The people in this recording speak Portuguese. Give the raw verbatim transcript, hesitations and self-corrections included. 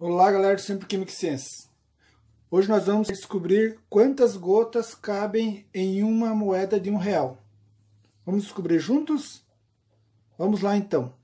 Olá galera do Sempre Chemic Science. Hoje nós vamos descobrir quantas gotas cabem em uma moeda de um real. Vamos descobrir juntos? Vamos lá então.